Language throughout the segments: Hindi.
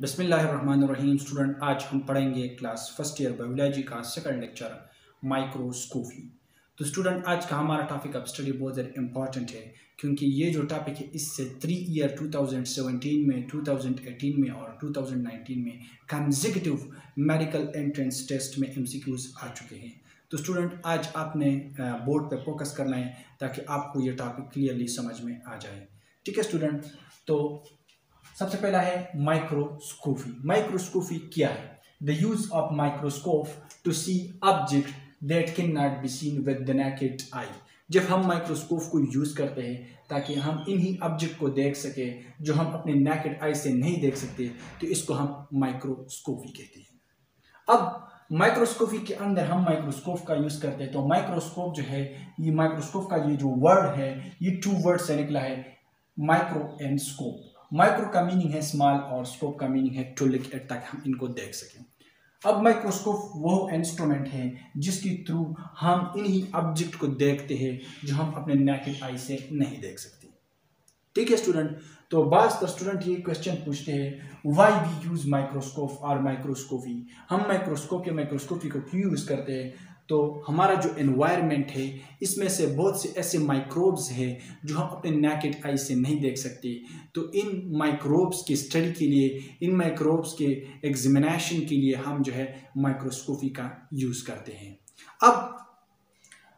बिस्मिल्लाहिर्रहमानिर्रहीम। स्टूडेंट, आज हम पढ़ेंगे क्लास फर्स्ट ईयर बायोलॉजी का सेकंड लेक्चर माइक्रोस्कोपी। तो स्टूडेंट, आज का हमारा टॉपिक ऑफ स्टडी बहुत ज़्यादा इम्पॉर्टेंट है, क्योंकि ये जो टॉपिक है इससे 3 ईयर 2017 में, 2018 में और 2019 में कंसेक्यूटिव मेडिकल एंट्रेंस टेस्ट में MCQs आ चुके हैं। तो स्टूडेंट, आज आपने बोर्ड पर फोकस करना है ताकि आपको ये टॉपिक क्लियरली समझ में आ जाए। ठीक है स्टूडेंट, तो सबसे पहला है माइक्रोस्कोपी। माइक्रोस्कोपी क्या है? The use of microscope to see object that can not be seen with the naked eye. जब हम माइक्रोस्कोप को यूज़ करते हैं ताकि हम इन्हीं ऑब्जेक्ट को देख सके जो हम अपने नेकेड आई से नहीं देख सकते, तो इसको हम माइक्रोस्कोपी कहते हैं। अब माइक्रोस्कोपी के अंदर हम माइक्रोस्कोप का यूज़ करते हैं, तो माइक्रोस्कोप जो है, ये माइक्रोस्कोप का ये जो वर्ड है ये 2 वर्ड से निकला है, माइक्रो एंड स्कोप। माइक्रो का मीनिंग है स्मॉल और स्कोप का मीनिंग है टू लुक एट, ताकि हम इनको देख सकें। अब माइक्रोस्कोप वो इंस्ट्रूमेंट है जिसके थ्रू हम इन्हीं ऑब्जेक्ट को देखते हैं जो हम अपने नेकेड आई से नहीं देख सकते। ठीक है स्टूडेंट, तो बात स्टूडेंट ये क्वेश्चन पूछते हैं, व्हाई वी यूज़ माइक्रोस्कोप और माइक्रोस्कोपी। हम माइक्रोस्कोप या माइक्रोस्कोपी को क्यों यूज़ करते हैं? तो हमारा जो एनवायरनमेंट है इसमें से बहुत से ऐसे माइक्रोब्स हैं जो हम अपने नेकेड आई से नहीं देख सकते, तो इन माइक्रोब्स की स्टडी के लिए, इन माइक्रोब्स के एग्जामिनेशन के लिए हम जो है माइक्रोस्कोपी का यूज़ करते हैं। अब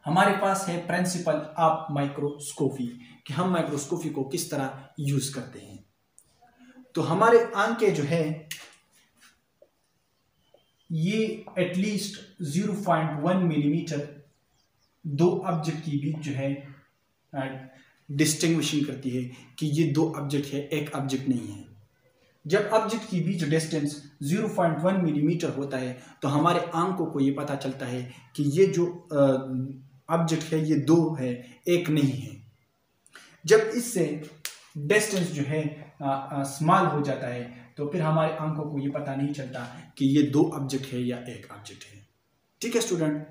हमारे पास है प्रिंसिपल ऑफ माइक्रोस्कोपी कि हम माइक्रोस्कोपी को किस तरह यूज़ करते हैं। तो हमारे आंखें जो है ये एटलीस्ट 0.1 मिलीमीटर दो ऑब्जेक्ट के बीच जो है डिस्टिंग्विशिंग करती है कि ये दो ऑब्जेक्ट है, एक ऑब्जेक्ट नहीं है। जब ऑब्जेक्ट के बीच डिस्टेंस 0.1 मिलीमीटर होता है तो हमारे आंखों को ये पता चलता है कि ये जो ऑब्जेक्ट है ये दो है, एक नहीं है। जब इससे डिस्टेंस जो है स्मॉल हो जाता है तो फिर हमारे आंखों को ये पता नहीं चलता कि ये दो ऑब्जेक्ट है या एक ऑब्जेक्ट है। ठीक है स्टूडेंट,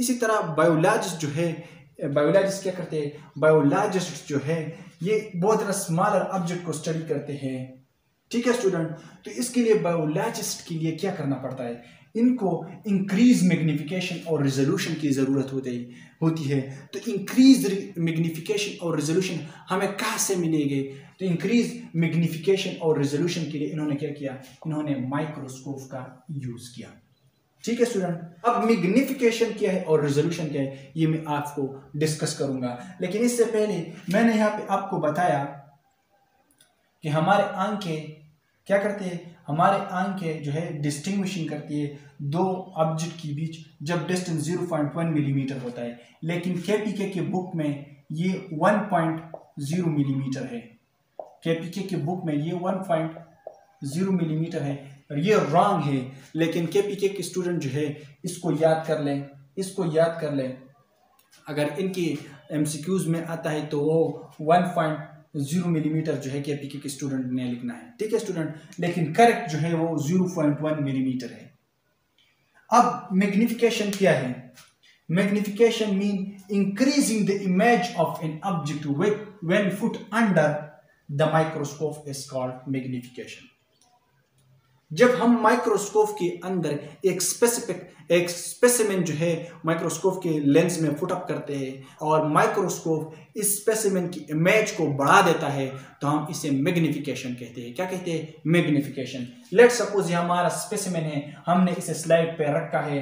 इसी तरह बायोलॉजिस्ट जो है, बायोलॉजिस्ट क्या करते हैं, बायोलॉजिस्ट जो है ये बहुत ज़्यादा स्मॉलर ऑब्जेक्ट को स्टडी करते हैं। ठीक है स्टूडेंट, तो इसके लिए बायोलॉजिस्ट के लिए क्या करना पड़ता है, इनको इंक्रीज मैग्निफिकेशन और रेजोल्यूशन की ज़रूरत होती है। तो इंक्रीज मैग्निफिकेशन और रेजोल्यूशन हमें कहाँ से मिलेंगे? तो इंक्रीज मैग्निफिकेशन और रेजोल्यूशन के लिए इन्होंने क्या किया, इन्होंने माइक्रोस्कोप का यूज़ किया। ठीक है स्टूडेंट, अब मैग्निफिकेशन क्या है और रेजोल्यूशन क्या है ये मैं आपको डिस्कस करूँगा, लेकिन इससे पहले मैंने यहाँ पर आपको बताया कि हमारे आंखें क्या करते हैं, हमारे आंखें जो है डिस्टिंग्विशिंग करती है दो ऑब्जेक्ट के बीच जब डिस्टेंस 0.1 मिलीमीटर होता है, लेकिन केपीके के बुक में ये 1.0 मिलीमीटर है। केपीके के बुक में ये 1.0 मिलीमीटर है और ये रॉन्ग है, लेकिन केपीके के स्टूडेंट जो है इसको याद कर लें, इसको याद कर लें। अगर इनकी MCQs में आता है तो वो 1.0 मिलीमीटर जो है केपीके के स्टूडेंट ने लिखना है। ठीक है स्टूडेंट, लेकिन करेक्ट जो है वो 0.1 मिलीमीटर है। अब मैग्निफिकेशन क्या है? Magnification mean increasing the image of an object when put under the microscope is called magnification. जब हम माइक्रोस्कोप के अंदर एक स्पेसिमेन जो है माइक्रोस्कोप के लेंस में पुट अप करते हैं और माइक्रोस्कोप इस स्पेसिमेन की इमेज को बढ़ा देता है तो हम इसे मैग्निफिकेशन कहते हैं। क्या कहते हैं? मैग्निफिकेशन। लेट सपोज ये हमारा स्पेसिमेन है, हमने इसे स्लाइड पे रखा है।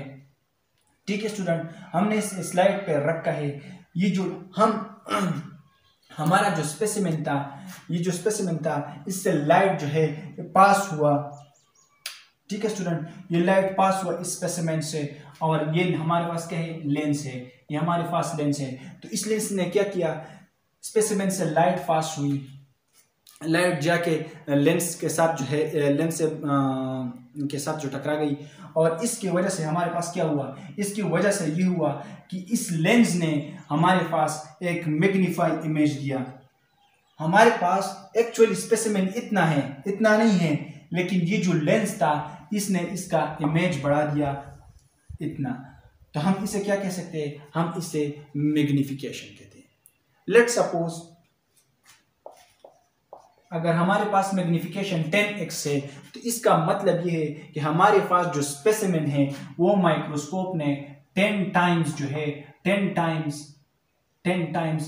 ठीक है स्टूडेंट, हमने इसे स्लाइड पे रखा है। ये जो हमारा जो स्पेसिमेन था, ये जो स्पेसिमेन था इससे लाइट जो है पास हुआ। ठीक है स्टूडेंट, ये लाइट पास हुआ इस स्पेसिमेन से और ये हमारे पास क्या है, लेंस है, ये हमारे पास लेंस है। तो इस लेंस ने क्या किया, स्पेसिमेन से लाइट पास हुई, लाइट जाके लेंस के साथ जो है, लेंस के साथ जो टकरा गई और इसकी वजह से हमारे पास क्या हुआ, इसकी वजह से ये हुआ कि इस लेंस ने हमारे पास एक मैग्नीफाई इमेज दिया। हमारे पास एक्चुअली स्पेसिमेन इतना है, इतना नहीं है, लेकिन ये जो लेंस था इसने इसका इमेज बढ़ा दिया इतना। तो हम इसे क्या कह सकते हैं, हम इसे मैग्निफिकेशन कहते हैं। लेट सपोज अगर हमारे पास मैग्निफिकेशन 10x है तो इसका मतलब ये है कि हमारे पास जो स्पेसिमेन है वो माइक्रोस्कोप ने 10 टाइम्स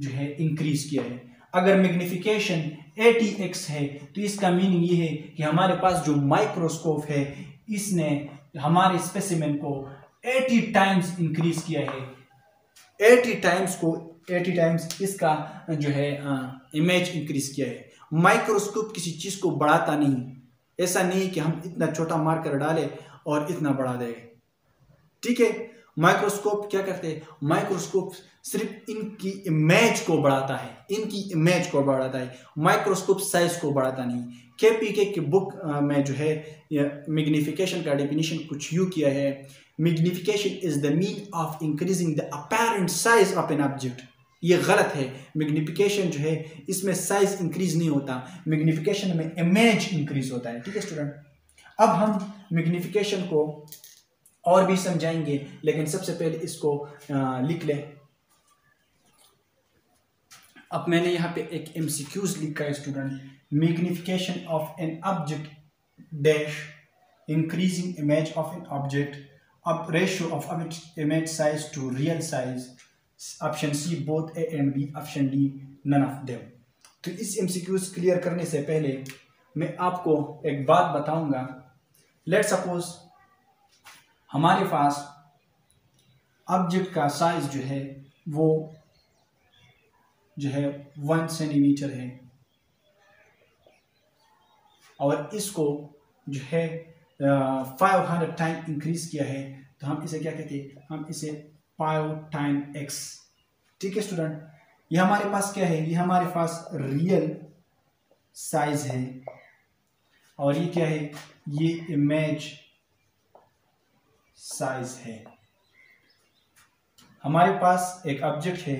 जो है इंक्रीज किया है। अगर मैग्निफिकेशन 80x है तो इसका मीनिंग ये है कि हमारे पास जो माइक्रोस्कोप है इसने हमारे स्पेसिमेन को 80 टाइम्स इंक्रीज किया है। 80 टाइम्स इसका जो है इमेज इंक्रीज किया है। माइक्रोस्कोप किसी चीज़ को बढ़ाता नहीं, ऐसा नहीं कि हम इतना छोटा मार्कर डालें और इतना बढ़ा दें। ठीक है, माइक्रोस्कोप क्या करते हैं? माइक्रोस्कोप सिर्फ इनकी इमेज को बढ़ाता है, इनकी इमेज को बढ़ाता है, माइक्रोस्कोप साइज को बढ़ाता नहीं। केपीके की बुक में जो है मैग्निफिकेशन का डेफिनेशन कुछ यूँ किया है, magnification is the mean of increasing the apparent size of an object. ये गलत है। मैग्निफिकेशन जो है इसमें साइज इंक्रीज नहीं होता, मैग्निफिकेशन में इमेज इंक्रीज होता है। ठीक है स्टूडेंट, अब हम मैग्निफिकेशन को और भी समझाएंगे, लेकिन सबसे पहले इसको लिख लें। अब मैंने यहाँ पे एक एमसीक्यूज लिखा है student, magnification of an object dash increasing image of an object, अब ratio of image size to real size, option C both A and B, option D none of them. तो इस एमसीक्यूज क्लियर करने से पहले मैं आपको एक बात बताऊंगा। लेट सपोज हमारे पास ऑब्जेक्ट का साइज जो है वो 1 सेंटीमीटर है और इसको जो है 500 टाइम इंक्रीज किया है, तो हम इसे क्या कहते हैं? हम इसे 5 टाइम x। ठीक है स्टूडेंट, ये हमारे पास क्या है? ये हमारे पास रियल साइज है और ये क्या है? ये इमेज साइज है। हमारे पास एक ऑब्जेक्ट है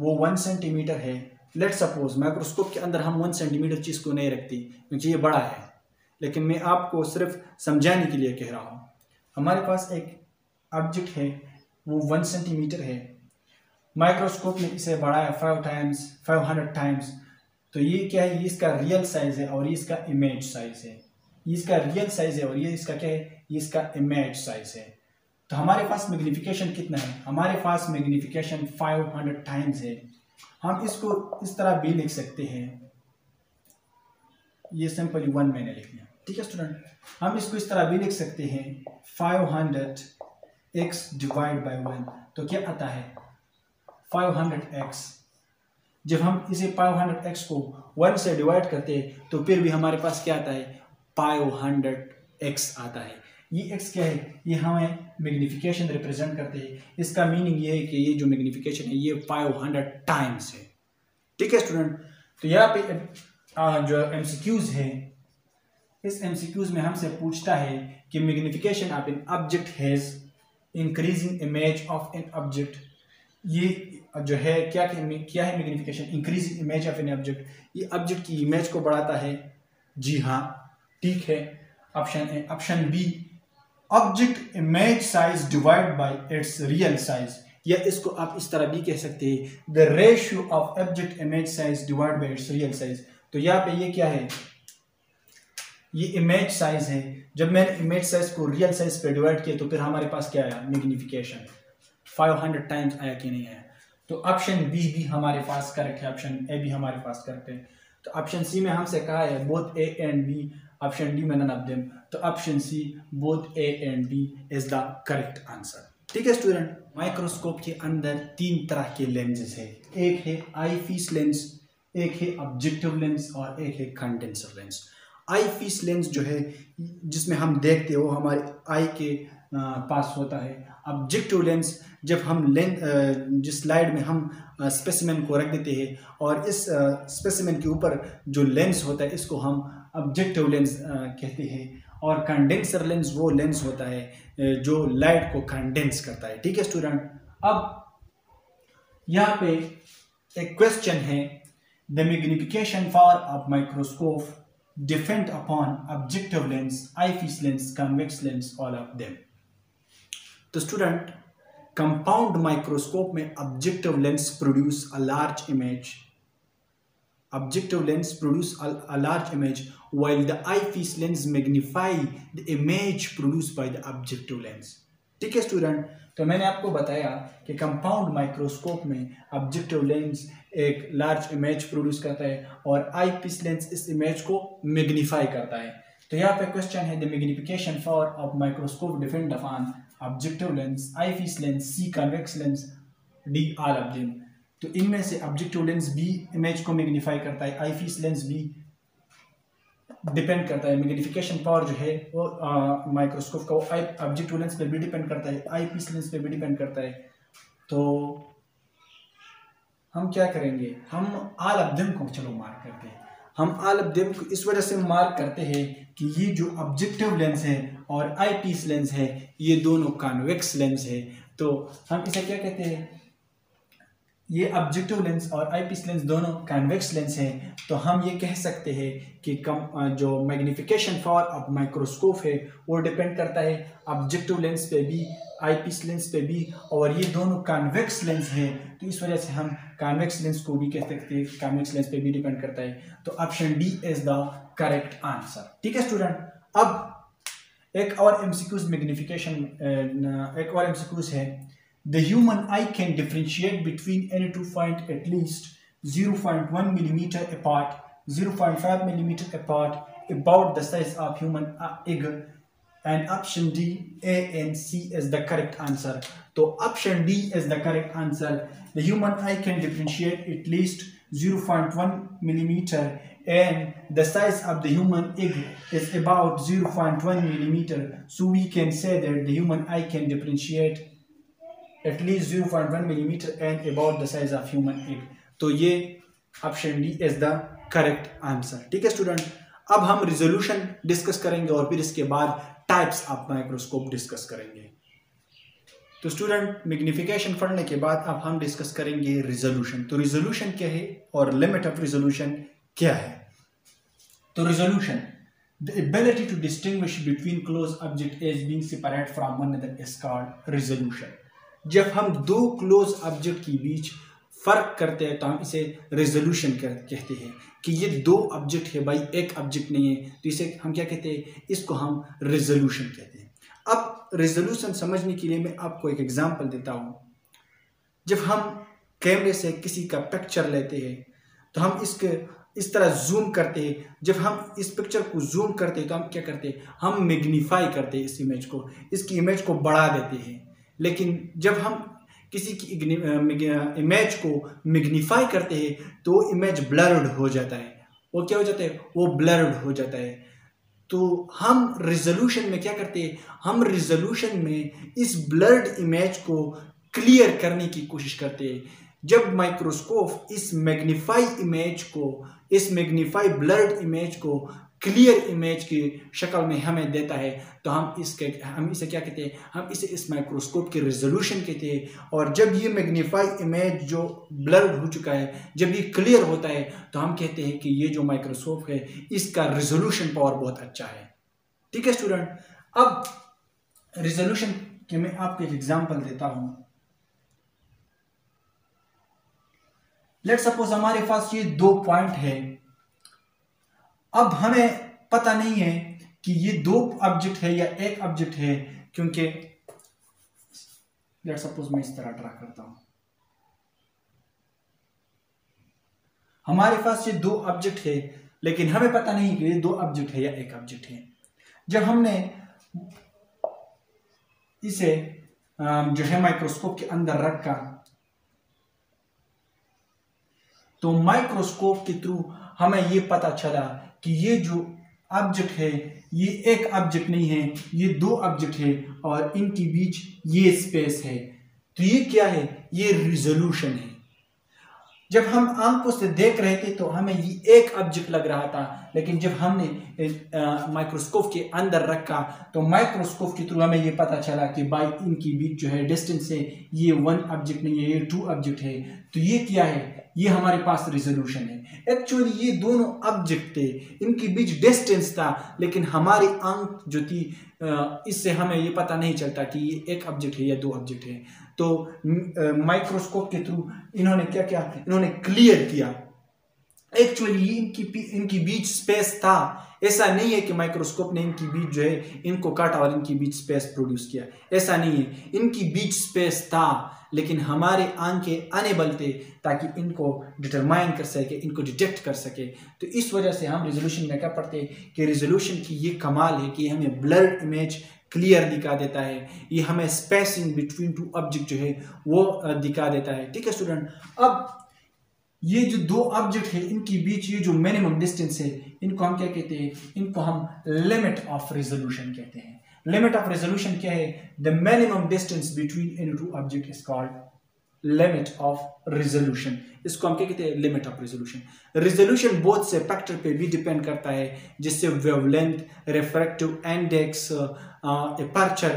वो 1 सेंटीमीटर है। लेट सपोज माइक्रोस्कोप के अंदर हम 1 सेंटीमीटर चीज़ को नहीं रखते क्योंकि ये बड़ा है, लेकिन मैं आपको सिर्फ समझाने के लिए कह रहा हूँ। हमारे पास एक ऑब्जेक्ट है वो 1 सेंटीमीटर है, माइक्रोस्कोप ने इसे बढ़ाया 500 टाइम्स, तो ये क्या है? ये इसका रियल साइज है और ये इसका इमेज साइज है। ये इसका रियल साइज है और ये इसका क्या है? ये इसका इमेज साइज है। तो हमारे पास मैग्निफिकेशन कितना है? हमारे पास मैग्निफिकेशन 500 टाइम्स है। हम इसको इस तरह भी लिख सकते हैं, ये सिंपली 1 मैंने लिख लिया। ठीक है स्टूडेंट, हम इसको इस तरह भी लिख सकते हैं 500x/1। तो क्या आता है? 500x। जब हम इसे 500x को 1 से डिवाइड करते हैं तो फिर भी हमारे पास क्या आता है? 500x आता है। ये x क्या है? ये हमें मैग्निफिकेशन रिप्रेजेंट करते हैं। इसका मीनिंग ये है कि ये जो मैग्निफिकेशन है ये 500 टाइम्स है। ठीक है स्टूडेंट, तो यहाँ पे जो एमसीक्यूज है, इस एमसीक्यूज में हमसे पूछता है कि magnification of an object has increasing image of an object. ये जो है क्या है magnification? Increasing image of an object. ये ऑब्जेक्ट की इमेज को बढ़ाता है, जी हाँ ठीक है, option A. Option B, object image size divide by its real size, या इसको आप इस तरह भी कह सकते हैं the ratio of object image size divide by its real size. तो यहाँ पे ये क्या है? ये इमेज साइज है। जब मैंने इमेज साइज को रियल साइज पे डिवाइड किया तो फिर हमारे पास क्या आया? मैग्निफिकेशन 500 टाइम्स आया कि नहीं आया? तो ऑप्शन बी भी हमारे पास करेक्ट है, ऑप्शन ए भी हमारे पास करेक्ट है। तो ऑप्शन सी में हमसे कहा है both A and B, option D में नन ऑफ देम, तो option C both A and B is the correct answer. ठीक है स्टूडेंट, माइक्रोस्कोप के अंदर 3 तरह के लेंसेज है, एक है आई पीस लेंस, एक है ऑब्जेक्टिव लेंस और एक है कंडेंसर लेंस। आई पीस लेंस जो है जिसमें हम देखते हो हमारे आई के पास होता है। ऑब्जेक्टिव लेंस जब हम जिस स्लाइड में हम स्पेसिमेन को रख देते हैं और इस स्पेसिमेन के ऊपर जो लेंस होता है इसको हम ऑब्जेक्टिव लेंस कहते हैं। और कंडेंसर लेंस वो लेंस होता है जो लाइट को कंडेंस करता है। ठीक है स्टूडेंट, अब यहाँ पे एक क्वेश्चन है, the magnification for of microscope depend upon objective lens, I piece lens, convex lens, all of them. तो स्टूडेंट, कंपाउंड माइक्रोस्कोप में objective lens produce a large image, Objective lens produce a large image, while the I piece lens magnify the image produced by the objective lens. ठीक है स्टूडेंट, तो मैंने आपको बताया कि कंपाउंड माइक्रोस्कोप में ऑब्जेक्टिव लेंस एक लार्ज इमेज प्रोड्यूस करता है और आई पीस लेंस इस इमेज को मैग्नीफाई करता है. तो यहाँ पे क्वेश्चन है the magnification for of microscope depend upon objective lens, I piece lens, C convex lens, D all of them. तो इनमें से ऑब्जेक्टिव लेंस भी इमेज को मैग्नीफाई करता है, आई पीस लेंस भी डिपेंड करता है. मैग्नीफिकेशन पावर जो है वो माइक्रोस्कोप का वो ऑब्जेक्टिव लेंस पे भी डिपेंड करता है, आई पीस लेंस पे भी डिपेंड करता है. तो हम क्या करेंगे, हम ऑल ऑफ देम को चलो मार्क करते हैं. हम ऑल ऑफ देम को इस वजह से मार्क करते हैं कि ये जो ऑब्जेक्टिव लेंस है और आई पीस लेंस है ये दोनों कॉन्वेक्स लेंस है. तो हम इसे क्या कहते हैं, ये ऑब्जेक्टिव लेंस और आई पीस लेंस दोनों कॉन्वेक्स लेंस हैं. तो हम ये कह सकते हैं कि जो मैग्निफिकेशन पावर ऑफ माइक्रोस्कोप है वो डिपेंड करता है ऑब्जेक्टिव लेंस पे भी, आई पीस लेंस पे भी, और ये दोनों कॉन्वेक्स लेंस हैं. तो इस वजह से हम कॉन्वेक्स लेंस को भी कह सकते हैं, कॉन्वेक्स लेंस पे भी डिपेंड करता है. तो option D is the correct answer. ठीक है स्टूडेंट, अब एक और एमसीक्यूज मैग्निफिकेशन, एक और एमसीक्यूज है. The human eye can differentiate between any two points at least 0.1 millimeter apart, 0.5 millimeter apart, about the size of human egg. And option D, A and C is the correct answer. So option D is the correct answer. The human eye can differentiate at least 0.1 millimeter, and the size of the human egg is about 0.1 millimeter. So we can say that the human eye can differentiate at least 0.1 millimeter and about the size of human egg. तो ये option D is the correct answer. ठीक है स्टूडेंट, अब हम रिजोल्यूशन डिस्कस करेंगे और फिर इसके बाद टाइप्स ऑफ माइक्रोस्कोप डिस्कस करेंगे. तो स्टूडेंट, मैग्निफिकेशन पढ़ने के बाद अब हम डिस्कस करेंगे रिजोल्यूशन. तो रिजोल्यूशन क्या है और लिमिट ऑफ रिजोल्यूशन क्या है. तो resolution, the ability to distinguish between close object as being separate from one another is called resolution. जब हम दो क्लोज ऑब्जेक्ट के बीच फर्क करते हैं तो हम इसे रेजोल्यूशन कहते हैं कि ये दो ऑब्जेक्ट है भाई, एक ऑब्जेक्ट नहीं है. तो इसे हम क्या कहते हैं, इसको हम रेजोल्यूशन कहते हैं. अब रेजोल्यूशन समझने के लिए मैं आपको एक एग्जांपल देता हूँ. जब हम कैमरे से किसी का पिक्चर लेते हैं तो हम इसके इस तरह जूम करते हैं. जब हम इस पिक्चर को जूम करते हैं तो हम क्या करते हैं, हम मैग्नीफाई करते हैं इस इमेज को, इसकी इमेज को बढ़ा देते हैं. लेकिन जब हम किसी की इमेज को मैग्नीफाई करते हैं तो इमेज ब्लर्ड हो जाता है. वो क्या हो जाता है, वो ब्लर्ड हो जाता है. तो हम रिजोल्यूशन में क्या करते हैं, हम रिजोल्यूशन में इस ब्लर्ड इमेज को क्लियर करने की कोशिश करते हैं. जब माइक्रोस्कोप इस मैग्नीफाई इमेज को, इस मैग्नीफाई ब्लर्ड इमेज को क्लियर इमेज की शक्ल में हमें देता है तो हम इसे क्या कहते हैं, हम इसे इस माइक्रोस्कोप के रेजोल्यूशन कहते हैं. और जब ये मैग्नीफाई इमेज जो ब्लर्ड हो चुका है, जब ये क्लियर होता है तो हम कहते हैं कि ये जो माइक्रोस्कोप है इसका रेजोल्यूशन पावर बहुत अच्छा है. ठीक है स्टूडेंट, अब रेजोल्यूशन के मैं आपको एक एग्जाम्पल देता हूँ. लेट सपोज हमारे पास ये दो पॉइंट है. अब हमें पता नहीं है कि ये दो ऑब्जेक्ट है या एक ऑब्जेक्ट है, क्योंकि लेट सपोज मैं इस तरह ड्रा करता हूं. हमारे पास ये दो ऑब्जेक्ट है लेकिन हमें पता नहीं कि ये दो ऑब्जेक्ट है या एक ऑब्जेक्ट है. जब हमने इसे जो है माइक्रोस्कोप के अंदर रखा तो माइक्रोस्कोप के थ्रू हमें ये पता चला कि ये जो ऑब्जेक्ट है ये एक ऑब्जेक्ट नहीं है, ये दो ऑब्जेक्ट है और इनके बीच ये स्पेस है. तो ये क्या है, ये रिजोल्यूशन है. जब हम आंखों से देख रहे थे तो हमें ये एक ऑब्जेक्ट लग रहा था, लेकिन जब हमने माइक्रोस्कोप के अंदर रखा तो माइक्रोस्कोप के थ्रू हमें ये पता चला कि भाई इनके बीच जो है डिस्टेंस है, ये वन ऑब्जेक्ट नहीं है, ये टू ऑब्जेक्ट है. तो ये क्या है, ये हमारे पास रिजोल्यूशन है. एक्चुअली ये दोनों ऑब्जेक्ट थे, इनके बीच डिस्टेंस था, लेकिन हमारी आंख जो थी इससे हमें ये पता नहीं चलता कि ये एक ऑब्जेक्ट है या दो ऑब्जेक्ट है. तो माइक्रोस्कोप के थ्रू इन्होंने क्या किया, इन्होंने क्लियर किया एक्चुअली इनकी बीच स्पेस था, ऐसा नहीं है कि माइक्रोस्कोप ने इनकी बीच जो है इनको काटा और इनकी बीच स्पेस प्रोड्यूस किया, ऐसा नहीं है। इनकी बीच स्पेस था लेकिन हमारे आंखें अनेबल थे ताकि इनको डिटरमाइन कर सके, इनको डिटेक्ट कर सके। तो इस वजह से हम रेजोल्यूशन में क्या पढ़ते हैं कि रेजोल्यूशन की ये कमाल है कि हमें ब्लर्ड इमेज क्लियर दिखा देता है, ये हमें स्पेसिंग बिटवीन टू ऑब्जेक्ट जो है वो दिखा देता है। ठीक है स्टूडेंट, अब ये जो दो ऑब्जेक्ट है इनके बीच ये जो मिनिमम डिस्टेंस है इनको हम क्या कहते हैं, इनको हम लिमिट ऑफ रेजोल्यूशन कहते हैं। लिमिट ऑफ रेजोल्यूशन क्या है, the minimum distance between any two object is called limit of resolution. इसको हम क्या कहते हैं, limit of resolution. Resolution both से फैक्टर पे भी डिपेंड करता है जिससे wavelength, refractive index, aperture,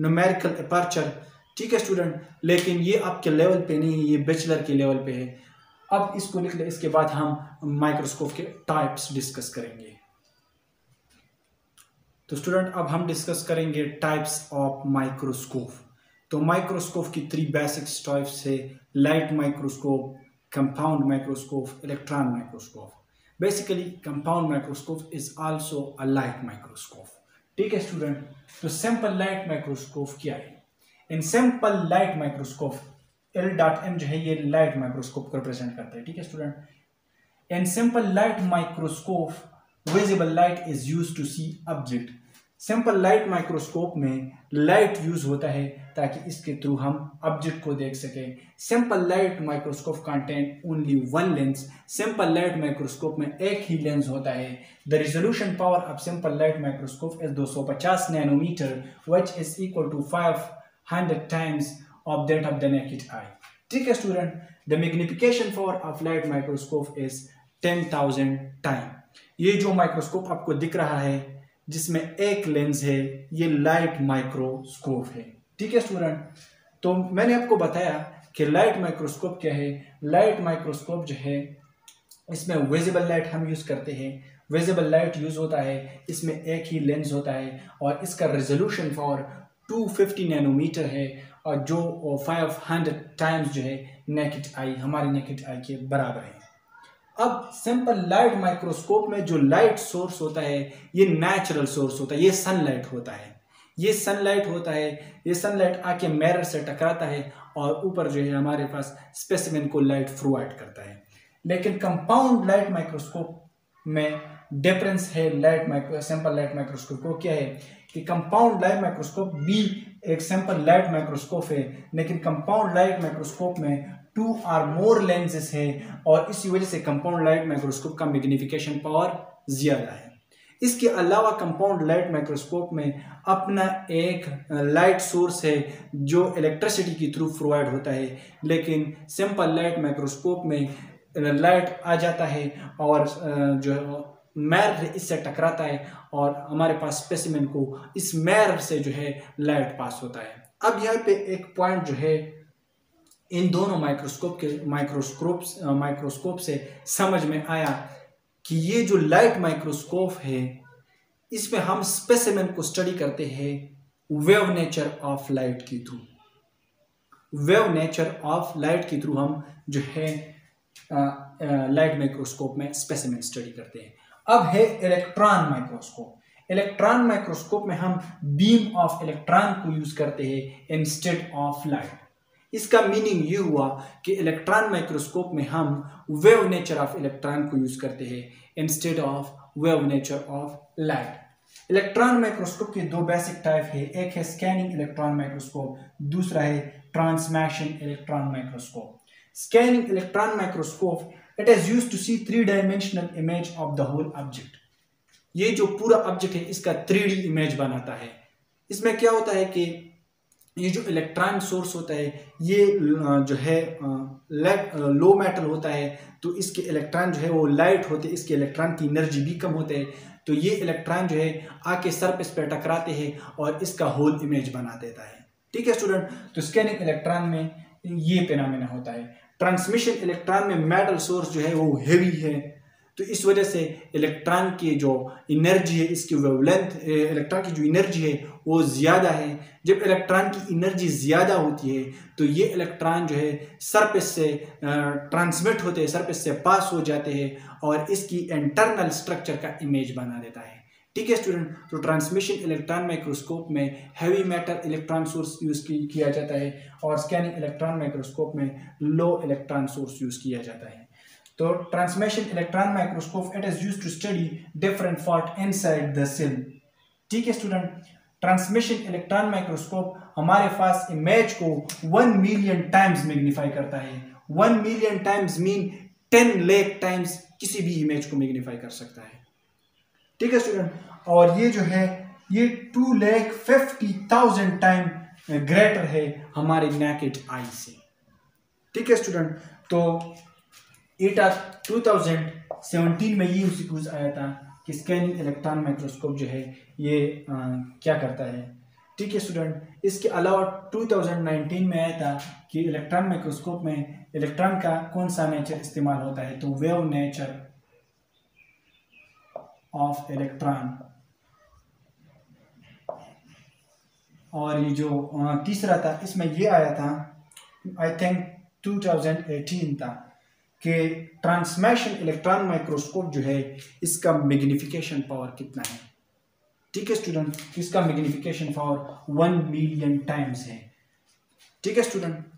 numerical aperture. ठीक है स्टूडेंट, लेकिन ये आपके लेवल पे नहीं है, ये बैचलर के लेवल पे है। अब इसको लिख लें, इसके बाद हम माइक्रोस्कोप के टाइप्स डिस्कस करेंगे। तो स्टूडेंट अब हम डिस्कस करेंगे टाइप्स ऑफ माइक्रोस्कोप। तो माइक्रोस्कोप की 3 बेसिक्स टाइप्स है, light microscope, compound microscope, electron microscope. Basically compound microscope is also a light microscope. ठीक है स्टूडेंट, तो सैंपल लाइट माइक्रोस्कोप क्या है, in sample light microscope L.M जो है ये लाइट माइक्रोस्कोप को रिप्रेजेंट करता है। ठीक है student, and simple light microscope visible light is used to see object. Simple light microscope में लाइट यूज होता है ताकि इसके थ्रू हम ऑब्जेक्ट को देख सकें। Simple light microscope contain only 1 lens. Simple light microscope में एक ही लेंस होता है। The resolution power of simple light microscope is 250 nanometre which is equal to 500 times of that of the naked eye. ठीक है student, the magnification power of light microscope is 10,000 time. ये जो माइक्रोस्कोप आपको दिख रहा है जिसमें एक लेंस है ये लाइट माइक्रोस्कोप है। ठीक है स्टूडेंट, तो मैंने आपको बताया कि लाइट माइक्रोस्कोप क्या है। लाइट माइक्रोस्कोप जो है इसमें विजिबल लाइट हम यूज करते हैं, विजिबल लाइट यूज होता है, इसमें एक ही लेंस होता है और इसका रेजोल्यूशन पावर 250 नैनोमीटर है और जो 500 टाइम्स जो है नेकेड आई, हमारे नेकेड आई के बराबर है। अब सिंपल लाइट माइक्रोस्कोप में जो लाइट सोर्स होता है ये नेचुरल सोर्स होता है, ये सनलाइट होता है, ये सनलाइट होता है, ये सनलाइट आके मिरर से टकराता है और ऊपर जो है हमारे पास स्पेसिमेन को लाइट प्रोवाइड करता है। लेकिन कंपाउंड लाइट माइक्रोस्कोप में डिफरेंस है सैंपल लाइट माइक्रोस्कोप को, क्या है कि कंपाउंड लाइट माइक्रोस्कोप भी एक सैंपल लाइट माइक्रोस्कोप है लेकिन कंपाउंड लाइट माइक्रोस्कोप में 2 और मोर लेंसेज है और इसी वजह से कंपाउंड लाइट माइक्रोस्कोप का मैग्निफिकेशन पावर ज़्यादा है। इसके अलावा कंपाउंड लाइट माइक्रोस्कोप में अपना एक लाइट सोर्स है जो इलेक्ट्रिसिटी के थ्रू प्रोवाइड होता है, लेकिन सिंपल लाइट माइक्रोस्कोप में लाइट आ जाता है और जो मिरर इससे टकराता है और हमारे पास स्पेसिमेन को इस मिरर से जो है लाइट पास होता है। अब यहाँ पे एक पॉइंट जो है इन दोनों माइक्रोस्कोप से समझ में आया कि ये जो लाइट माइक्रोस्कोप है इसमें हम स्पेसिमेन को स्टडी करते हैं वेव नेचर ऑफ लाइट के through. Wave nature of light के थ्रू हम जो है लाइट माइक्रोस्कोप में स्पेसिमेन स्टडी करते हैं। अब है इलेक्ट्रॉन माइक्रोस्कोप। इलेक्ट्रॉन माइक्रोस्कोप में हम बीम ऑफ इलेक्ट्रॉन को यूज करते हैं इंस्टेड ऑफ लाइट। इसका मीनिंग ये हुआ कि इलेक्ट्रॉन माइक्रोस्कोप में हम वेव नेचर ऑफ इलेक्ट्रॉन को यूज करते हैं instead of wave nature of light. Electron microscope के 2 बेसिक टाइप है, एक है स्कैनिंग इलेक्ट्रॉन माइक्रोस्कोप, दूसरा है transmission electron microscope. Scanning electron microscope it is used to see 3-dimensional image of the whole object. ये जो पूरा ऑब्जेक्ट है इसका 3D इमेज बनाता है। इसमें क्या होता है कि ये जो इलेक्ट्रॉन सोर्स होता है ये जो है लो मेटल होता है तो इसके इलेक्ट्रॉन जो है वो लाइट होते हैं, इसके इलेक्ट्रॉन की एनर्जी भी कम होते हैं तो ये इलेक्ट्रॉन जो है आके सरफेस पे टकराते हैं और इसका होल इमेज बना देता है। ठीक है स्टूडेंट, तो स्कैनिंग इलेक्ट्रॉन में ये फिनोमेना होता है। ट्रांसमिशन इलेक्ट्रॉन में मेटल सोर्स जो है वो हेवी है तो इस वजह से इलेक्ट्रॉन की जो एनर्जी है इसकी वेवलेंथ, इलेक्ट्रॉन की जो एनर्जी है वो ज़्यादा है। जब इलेक्ट्रॉन की एनर्जी ज़्यादा होती है तो ये इलेक्ट्रॉन जो है सरफेस से ट्रांसमिट होते हैं, सरफेस से पास हो जाते हैं और इसकी इंटरनल स्ट्रक्चर का इमेज बना देता है। ठीक है स्टूडेंट, तो ट्रांसमिशन इलेक्ट्रॉन माइक्रोस्कोप में heavy metal electron source use किया जाता है और स्कैनिंग इलेक्ट्रॉन माइक्रोस्कोप में लो इलेक्ट्रॉन सोर्स यूज़ किया जाता है। तो transmission electron microscope it is use to study different part inside the cell. ठीक है स्टूडेंट, ट्रांसमिशन इलेक्ट्रॉन माइक्रोस्कोप हमारे पास इमेज को 1 मिलियन टाइम्स मैग्नीफाई करता है। 1 million times mean 10 lakh times किसी भी इमेज को मैग्नीफाई कर सकता है। ठीक है स्टूडेंट, और ये जो है ये 2,50,000 टाइम ग्रेटर है हमारे नेकेड आई से। ठीक है स्टूडेंट, तो एटा 2017 में ये यूज आया था कि स्कैनिंग इलेक्ट्रॉन माइक्रोस्कोप जो है ये क्या करता है। ठीक है स्टूडेंट, इसके अलावा 2019 में आया था कि इलेक्ट्रॉन माइक्रोस्कोप में इलेक्ट्रॉन का कौन सा नेचर इस्तेमाल होता है, तो वेव नेचर ऑफ इलेक्ट्रॉन। और ये जो तीसरा था इसमें ये आया था आई थिंक 2018 था कि ट्रांसमिशन इलेक्ट्रॉन माइक्रोस्कोप जो है इसका मैग्निफिकेशन पावर कितना है। ठीक है स्टूडेंट, इसका मैग्निफिकेशन पावर 1 मिलियन टाइम्स है। ठीक है स्टूडेंट।